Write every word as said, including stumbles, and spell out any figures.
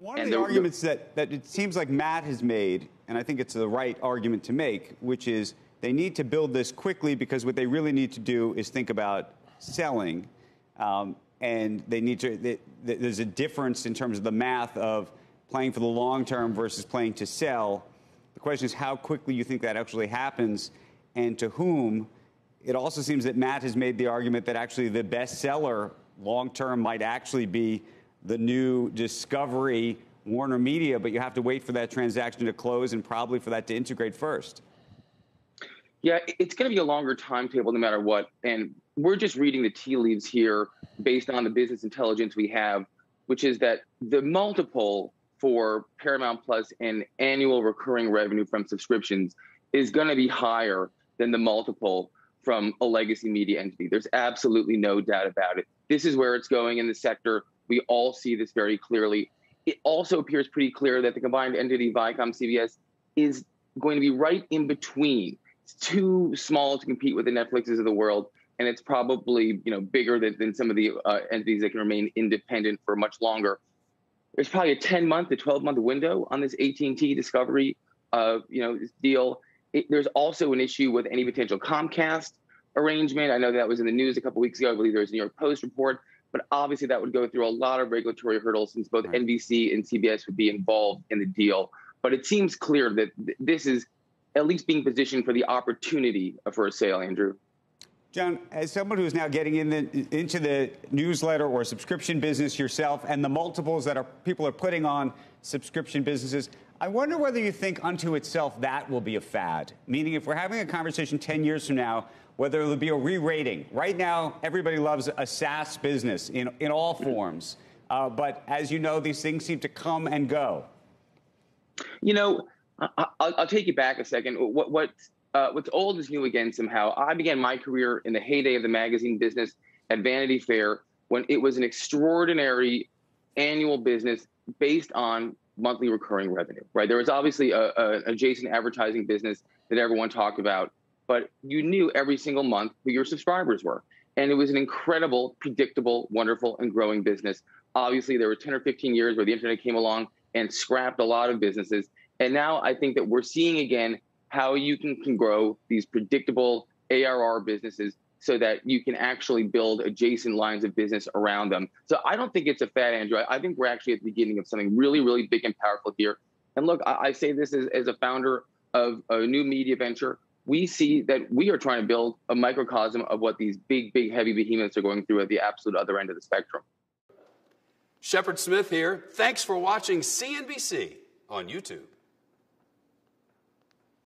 One of the arguments that, that it seems like Matt has made, and I think it's the right argument to make, which is they need to build this quickly because what they really need to do is think about selling. Um, and they need to, they, there's a difference in terms of the math of playing for the long term versus playing to sell. The question is how quickly you think that actually happens and to whom. It also seems that Matt has made the argument that actually the best seller long term might actually be the new Discovery Warner Media, but you have to wait for that transaction to close and probably for that to integrate first. Yeah, it's going to be a longer timetable no matter what. And we're just reading the tea leaves here based on the business intelligence we have, which is that the multiple for Paramount Plus and annual recurring revenue from subscriptions is going to be higher than the multiple from a legacy media entity. There's absolutely no doubt about it. This is where it's going in the sector. We all see this very clearly. It also appears pretty clear that the combined entity Viacom C B S is going to be right in between. It's too small to compete with the Netflixes of the world, and it's probably you know bigger than, than some of the uh, entities that can remain independent for much longer. There's probably a ten-month to twelve-month window on this A T and T Discovery uh, you know deal. It, there's also an issue with any potential Comcast arrangement. I know that was in the news a couple weeks ago. I believe there was a New York Post report. But obviously, that would go through a lot of regulatory hurdles since both N B C and C B S would be involved in the deal. But it seems clear that th this is at least being positioned for the opportunity for a sale, Andrew. John, as someone who is now getting in the, into the newsletter or subscription business yourself and the multiples that are, people are putting on subscription businesses, I wonder whether you think unto itself that will be a fad, meaning if we're having a conversation ten years from now, whether it will be a re-rating. Right now, everybody loves a SaaS business in, in all forms. Uh, but as you know, these things seem to come and go. You know, I, I'll, I'll take you back a second. What, what, uh, what's old is new again somehow. I began my career in the heyday of the magazine business at Vanity Fair when it was an extraordinary annual business based on monthly recurring revenue, right? There was obviously a, a, an adjacent advertising business that everyone talked about, but you knew every single month who your subscribers were. And it was an incredible, predictable, wonderful, and growing business. Obviously, there were ten or fifteen years where the internet came along and scrapped a lot of businesses. And now I think that we're seeing again how you can, can grow these predictable A R R businesses so that you can actually build adjacent lines of business around them. So I don't think it's a fad, Andrew. I think we're actually at the beginning of something really, really big and powerful here. And look, I, I say this as, as a founder of a new media venture. We see that we are trying to build a microcosm of what these big, big, heavy behemoths are going through at the absolute other end of the spectrum. Shepherd Smith here. Thanks for watching C N B C on YouTube.